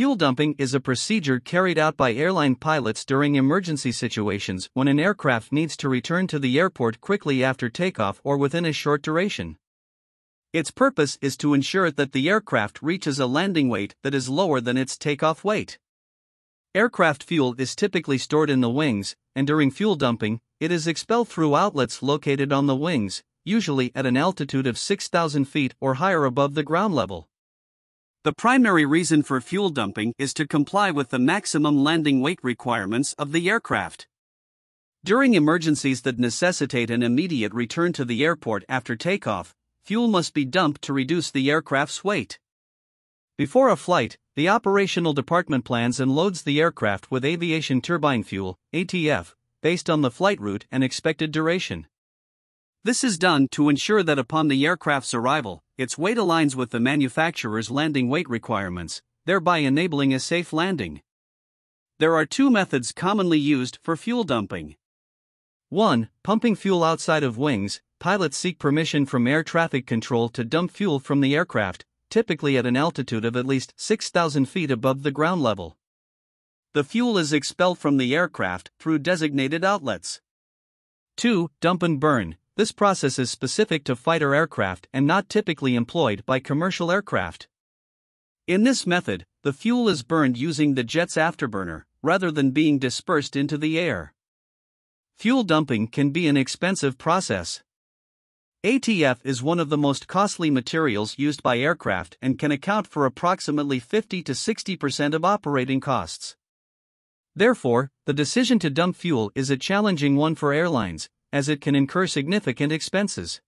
Fuel dumping is a procedure carried out by airline pilots during emergency situations when an aircraft needs to return to the airport quickly after takeoff or within a short duration. Its purpose is to ensure that the aircraft reaches a landing weight that is lower than its takeoff weight. Aircraft fuel is typically stored in the wings, and during fuel dumping, it is expelled through outlets located on the wings, usually at an altitude of 6,000 feet or higher above the ground level. The primary reason for fuel dumping is to comply with the maximum landing weight requirements of the aircraft. During emergencies that necessitate an immediate return to the airport after takeoff, fuel must be dumped to reduce the aircraft's weight. Before a flight, the operational department plans and loads the aircraft with aviation turbine fuel, ATF, based on the flight route and expected duration. This is done to ensure that upon the aircraft's arrival, its weight aligns with the manufacturer's landing weight requirements, thereby enabling a safe landing. There are two methods commonly used for fuel dumping. 1. Pumping fuel outside of wings. Pilots seek permission from air traffic control to dump fuel from the aircraft, typically at an altitude of at least 6,000 feet above the ground level. The fuel is expelled from the aircraft through designated outlets. 2. Dump and burn. This process is specific to fighter aircraft and not typically employed by commercial aircraft. In this method, the fuel is burned using the jet's afterburner, rather than being dispersed into the air. Fuel dumping can be an expensive process. ATF is one of the most costly materials used by aircraft and can account for approximately 50 to 60% of operating costs. Therefore, the decision to dump fuel is a challenging one for airlines, as it can incur significant expenses.